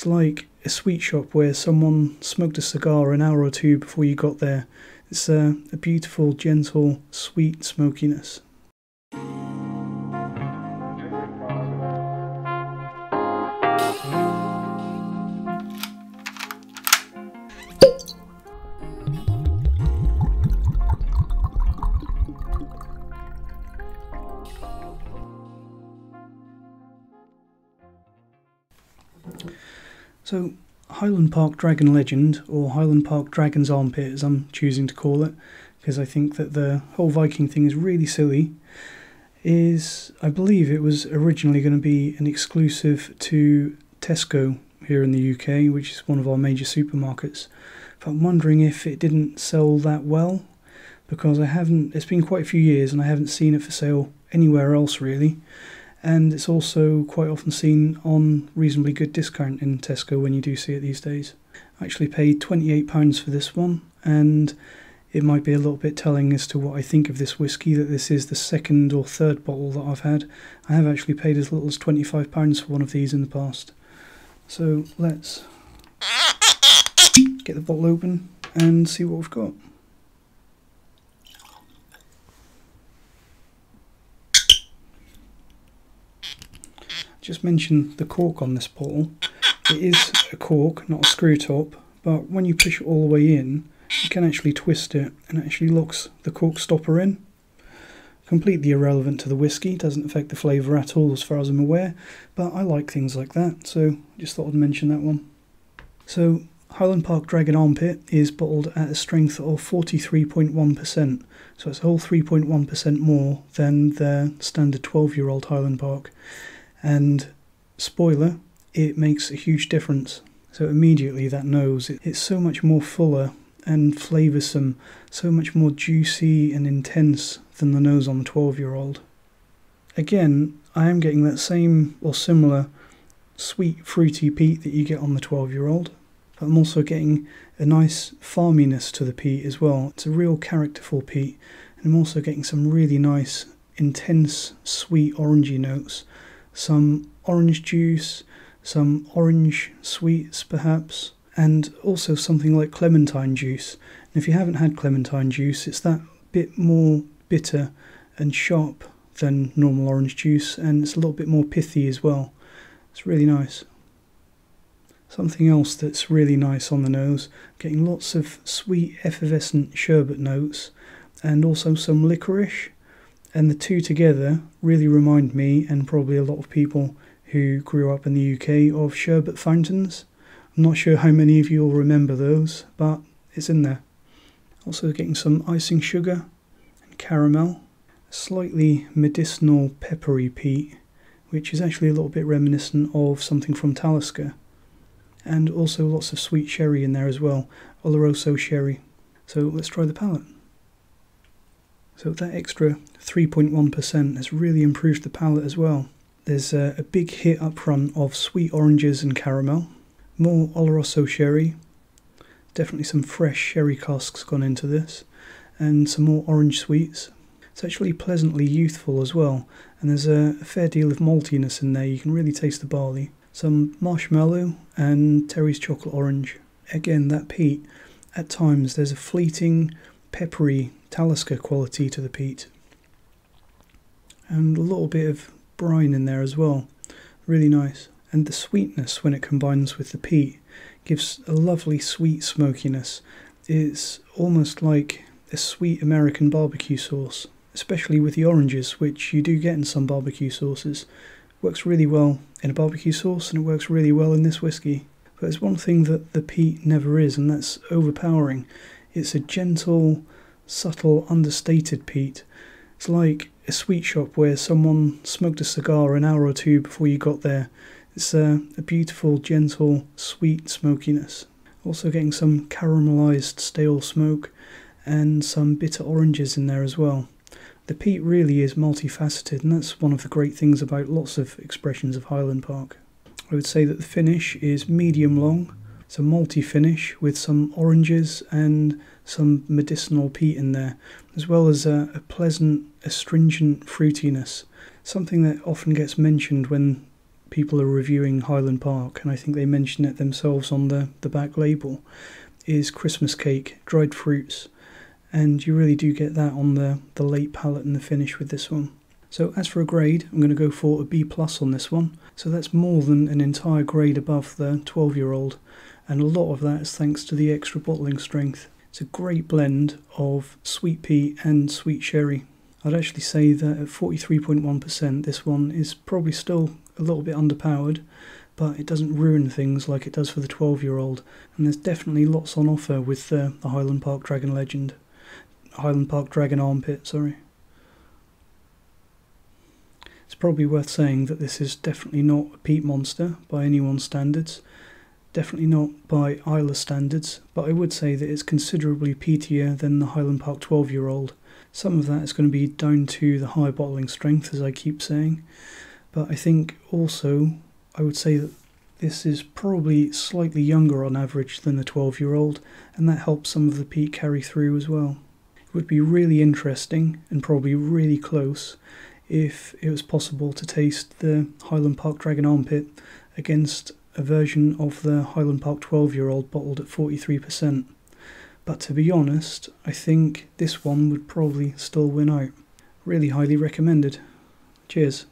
It's like a sweet shop where someone smoked a cigar an hour or two before you got there. It's a beautiful, gentle, sweet smokiness. So Highland Park Dragon Legend, or Highland Park Dragon's Armpit as I'm choosing to call it, because I think that the whole Viking thing is really silly, is, I believe it was originally going to be an exclusive to Tesco here in the UK, which is one of our major supermarkets. But I'm wondering if it didn't sell that well, because it's been quite a few years and I haven't seen it for sale anywhere else really. And it's also quite often seen on reasonably good discount in Tesco when you do see it these days. I actually paid £28 for this one, and it might be a little bit telling as to what I think of this whiskey, that this is the second or third bottle that I've had. I have actually paid as little as £25 for one of these in the past. So let's get the bottle open and see what we've got. Just mention the cork on this bottle. It is a cork, not a screw top, but when you push it all the way in, you can actually twist it and it actually locks the cork stopper in. Completely irrelevant to the whiskey, doesn't affect the flavour at all as far as I'm aware, but I like things like that, so just thought I'd mention that one. So Highland Park Dragon Armpit is bottled at a strength of 43.1%, so it's a whole 3.1% more than the standard 12-year-old Highland Park. And spoiler, it makes a huge difference. So immediately that nose, it's so much more fuller and flavoursome, so much more juicy and intense than the nose on the 12-year-old. Again, I am getting that same or similar sweet fruity peat that you get on the 12-year-old, but I'm also getting a nice farminess to the peat as well. It's a real characterful peat, and I'm also getting some really nice intense sweet orangey notes. Some orange juice, some orange sweets perhaps, and also something like clementine juice. And if you haven't had clementine juice, it's that bit more bitter and sharp than normal orange juice, and it's a little bit more pithy as well. It's really nice. Something else that's really nice on the nose, getting lots of sweet effervescent sherbet notes, and also some licorice. And the two together really remind me, and probably a lot of people who grew up in the UK, of sherbet fountains. I'm not sure how many of you will remember those, but it's in there. Also getting some icing sugar and caramel. Slightly medicinal peppery peat, which is actually a little bit reminiscent of something from Talisker. And also lots of sweet sherry in there as well, Oloroso sherry. So let's try the palate. So that extra 3.1% has really improved the palate as well. There's a big hit up front of sweet oranges and caramel, more Oloroso sherry, definitely some fresh sherry casks gone into this, and some more orange sweets. It's actually pleasantly youthful as well, and there's a fair deal of maltiness in there. You can really taste the barley. Some marshmallow and Terry's chocolate orange. Again, that peat, at times there's a fleeting peppery Talisker quality to the peat, and a little bit of brine in there as well. Really nice. And the sweetness, when it combines with the peat, gives a lovely sweet smokiness. It's almost like a sweet American barbecue sauce, especially with the oranges, which you do get in some barbecue sauces. It works really well in a barbecue sauce, and it works really well in this whiskey. But there's one thing that the peat never is, and that's overpowering. It's a gentle, subtle, understated peat. It's like a sweet shop where someone smoked a cigar an hour or two before you got there. It's a beautiful, gentle, sweet smokiness. Also getting some caramelised stale smoke and some bitter oranges in there as well. The peat really is multifaceted, and that's one of the great things about lots of expressions of Highland Park. I would say that the finish is medium long. It's a malty finish with some oranges and some medicinal peat in there, as well as a pleasant, astringent fruitiness, something that often gets mentioned when people are reviewing Highland Park, and I think they mention it themselves on the back label, is Christmas cake, dried fruits, and you really do get that on the late palette and the finish with this one. So as for a grade, I'm going to go for a B+ on this one. So that's more than an entire grade above the 12-year-old, and a lot of that is thanks to the extra bottling strength. It's a great blend of sweet pea and sweet sherry. I'd actually say that at 43.1% this one is probably still a little bit underpowered, but it doesn't ruin things like it does for the 12-year-old, and there's definitely lots on offer with the Highland Park Dragon Legend. Highland Park Dragon Armpit, sorry. It's probably worth saying that this is definitely not a peat monster by anyone's standards, definitely not by Isla's standards, but I would say that it's considerably peatier than the Highland Park 12-year-old. Some of that is going to be down to the high bottling strength, as I keep saying, but I think also I would say that this is probably slightly younger on average than the 12-year-old, and that helps some of the peat carry through as well. It would be really interesting and probably really close if it was possible to taste the Highland Park Dragon Armpit against a version of the Highland Park 12-year-old bottled at 43%. But to be honest, I think this one would probably still win out. Really highly recommended. Cheers.